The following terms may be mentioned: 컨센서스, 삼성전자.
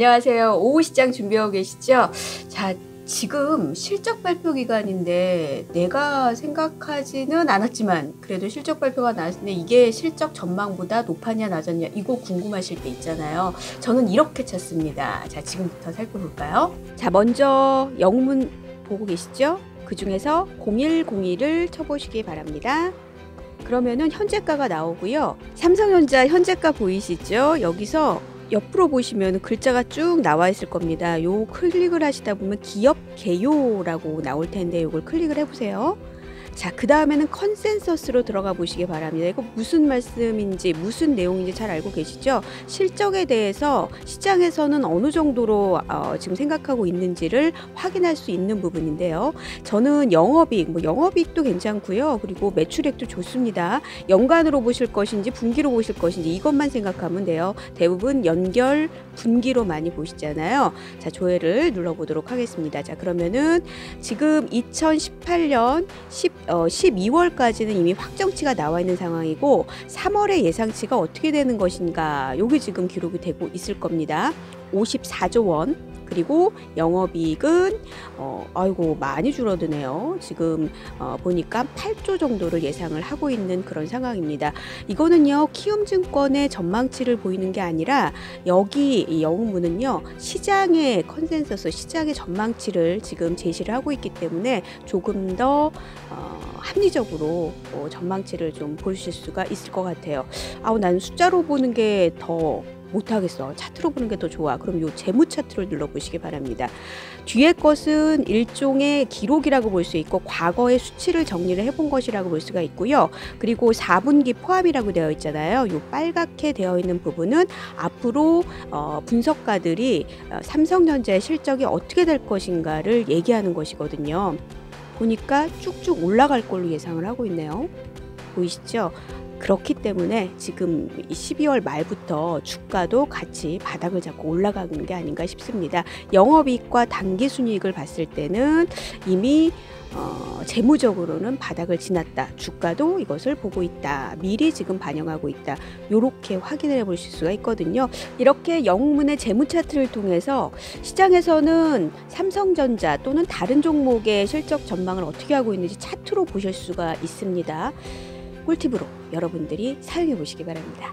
안녕하세요. 오후 시장 준비하고 계시죠? 자, 지금 실적 발표 기간인데 내가 생각하지는 않았지만 그래도 실적 발표가 나왔는데 이게 실적 전망보다 높았냐 낮았냐 이거 궁금하실 때 있잖아요. 저는 이렇게 찾습니다. 자, 지금부터 살펴볼까요? 자, 먼저 영문 보고 계시죠? 그 중에서 0102를 쳐보시기 바랍니다. 그러면은 현재가가 나오고요. 삼성전자 현재가 보이시죠? 여기서 옆으로 보시면 글자가 쭉 나와 있을 겁니다. 요 클릭을 하시다 보면 기업 개요라고 나올 텐데 요걸 클릭을 해보세요. 자, 그 다음에는 컨센서스로 들어가 보시기 바랍니다. 이거 무슨 말씀인지 무슨 내용인지 잘 알고 계시죠? 실적에 대해서 시장에서는 어느 정도로 지금 생각하고 있는지를 확인할 수 있는 부분인데요. 저는 영업이익, 영업이익도 괜찮고요. 그리고 매출액도 좋습니다. 연간으로 보실 것인지 분기로 보실 것인지 이것만 생각하면 돼요. 대부분 연결, 분기로 많이 보시잖아요. 자, 조회를 눌러보도록 하겠습니다. 자, 그러면은 지금 2018년 12월까지는 이미 확정치가 나와 있는 상황이고 3월의 예상치가 어떻게 되는 것인가 요게 지금 기록이 되고 있을 겁니다. 54조 원. 그리고 영업이익은 아이고 많이 줄어드네요. 지금 보니까 8조 정도를 예상을 하고 있는 그런 상황입니다. 이거는요 키움증권의 전망치를 보이는 게 아니라 여기 이 영문은요 시장의 컨센서스 시장의 전망치를 지금 제시를 하고 있기 때문에 조금 더 합리적으로 전망치를 좀 보실 수가 있을 것 같아요. 아우 난 숫자로 보는 게 더 못하겠어. 차트로 보는 게 더 좋아. 그럼 요 재무 차트를 눌러보시기 바랍니다. 뒤에 것은 일종의 기록이라고 볼 수 있고 과거의 수치를 정리를 해본 것이라고 볼 수가 있고요. 그리고 4분기 포함이라고 되어 있잖아요. 요 빨갛게 되어 있는 부분은 앞으로 분석가들이 삼성전자의 실적이 어떻게 될 것인가를 얘기하는 것이거든요. 보니까 쭉쭉 올라갈 걸로 예상을 하고 있네요. 보이시죠? 그렇기 때문에 지금 12월 말부터 주가도 같이 바닥을 잡고 올라가는 게 아닌가 싶습니다. 영업이익과 당기순이익을 봤을 때는 이미 재무적으로는 바닥을 지났다. 주가도 이것을 보고 있다. 미리 지금 반영하고 있다. 이렇게 확인을 해보실 수가 있거든요. 이렇게 영문의 재무차트를 통해서 시장에서는 삼성전자 또는 다른 종목의 실적 전망을 어떻게 하고 있는지 차트로 보실 수가 있습니다. 꿀팁으로 여러분들이 사용해 보시기 바랍니다.